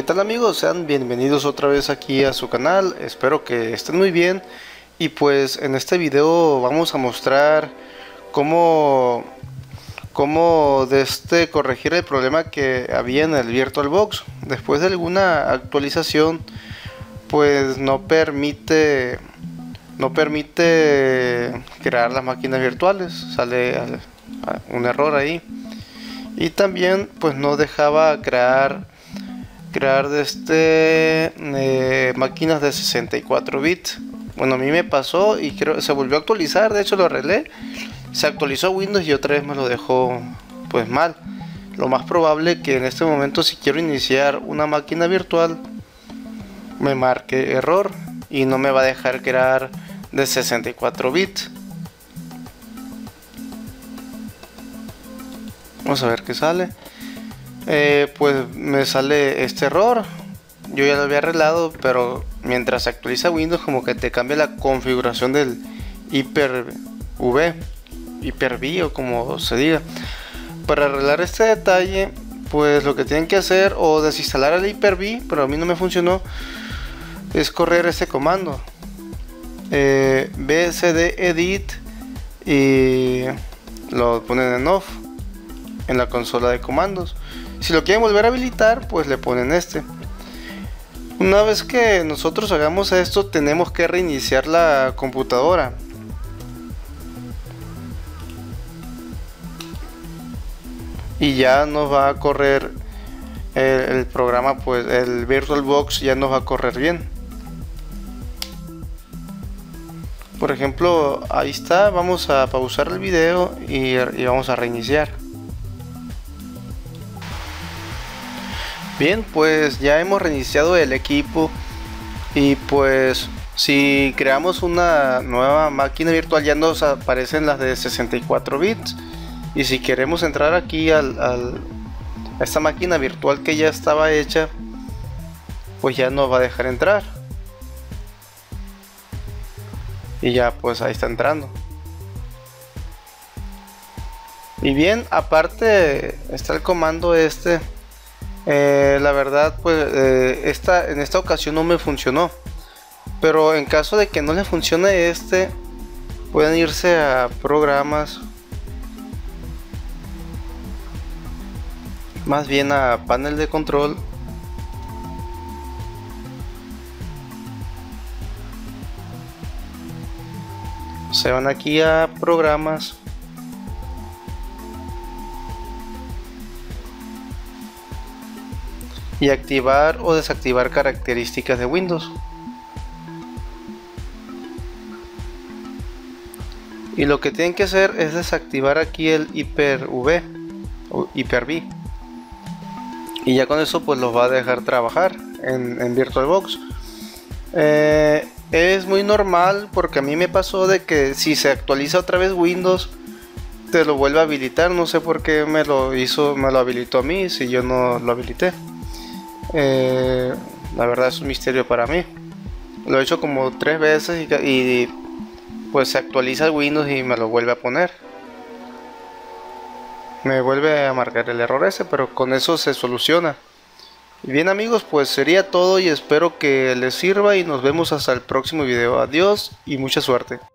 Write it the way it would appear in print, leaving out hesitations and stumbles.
¿Qué tal amigos? Sean bienvenidos otra vez aquí a su canal, espero que estén muy bien. Y pues en este video vamos a mostrar cómo corregir el problema que había en el VirtualBox. Después de alguna actualización pues no permite crear las máquinas virtuales, sale un error ahí. Y también pues no dejaba crear máquinas de 64 bits. Bueno, a mí me pasó y creo se volvió a actualizar, de hecho lo arreglé. Se actualizó Windows y otra vez me lo dejó pues mal. Lo más probable que en este momento, si quiero iniciar una máquina virtual, me marque error y no me va a dejar crear de 64 bits. Vamos a ver qué sale. Pues me sale este error. Yo ya lo había arreglado, pero mientras se actualiza Windows como que te cambia la configuración del Hyper-V o como se diga. Para arreglar este detalle pues lo que tienen que hacer, o desinstalar el Hyper-V, pero a mí no me funcionó, es correr este comando bcdedit y lo ponen en off en la consola de comandos. Si lo quieren volver a habilitar pues le ponen este. Una vez que nosotros hagamos esto tenemos que reiniciar la computadora. Y ya nos va a correr el programa, pues el VirtualBox ya nos va a correr bien. Por ejemplo, ahí está, vamos a pausar el video y vamos a reiniciar. Bien, pues ya hemos reiniciado el equipo y pues si creamos una nueva máquina virtual ya nos aparecen las de 64 bits. Y si queremos entrar aquí a esta máquina virtual que ya estaba hecha, pues ya nos va a dejar entrar. Y ya pues ahí está entrando. Y bien, aparte está el comando este. La verdad pues en esta ocasión no me funcionó. Pero en caso de que no le funcione este, pueden irse a programas, más bien a panel de control, se van aquí a programas y activar o desactivar características de Windows, y lo que tienen que hacer es desactivar aquí el Hyper-V o Hyper-V. Y ya con eso pues los va a dejar trabajar en VirtualBox. Es muy normal, porque a mí me pasó de que si se actualiza otra vez Windows te lo vuelve a habilitar. No sé por qué me lo habilitó a mí si yo no lo habilité. La verdad es un misterio para mí. Lo he hecho como 3 veces y pues se actualiza el Windows y me lo vuelve a poner. Me vuelve a marcar el error ese, pero con eso se soluciona. Y bien amigos, pues sería todo y espero que les sirva y nos vemos hasta el próximo video. Adiós y mucha suerte.